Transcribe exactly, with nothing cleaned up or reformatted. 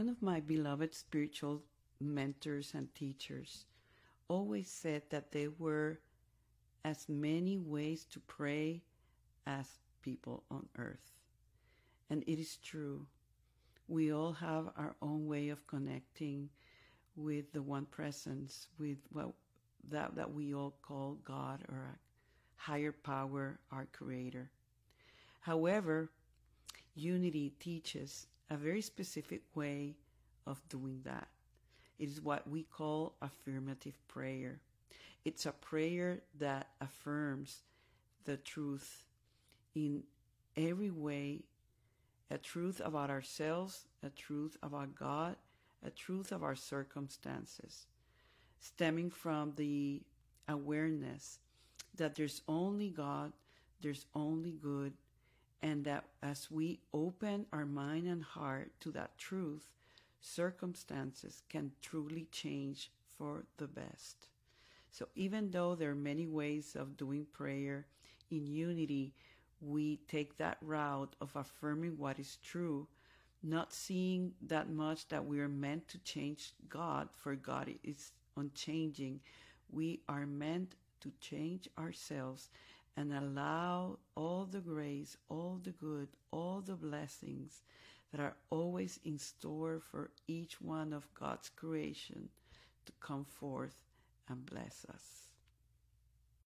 One of my beloved spiritual mentors and teachers always said that there were as many ways to pray as people on earth. And it is true. We all have our own way of connecting with the one presence, with what that, that we all call God or a higher power, our creator. However, unity teaches a very specific way of doing that. It is what we call affirmative prayer. It's a prayer that affirms the truth in every way, a truth about ourselves, a truth about God, a truth of our circumstances, stemming from the awareness that there's only God, there's only good, and that as we open our mind and heart to that truth, circumstances can truly change for the best. So even though there are many ways of doing prayer in unity, we take that route of affirming what is true, not seeing that much that we are meant to change God, for God is unchanging. We are meant to change ourselves and allow all the grace, all the good, all the blessings that are always in store for each one of God's creation to come forth and bless us.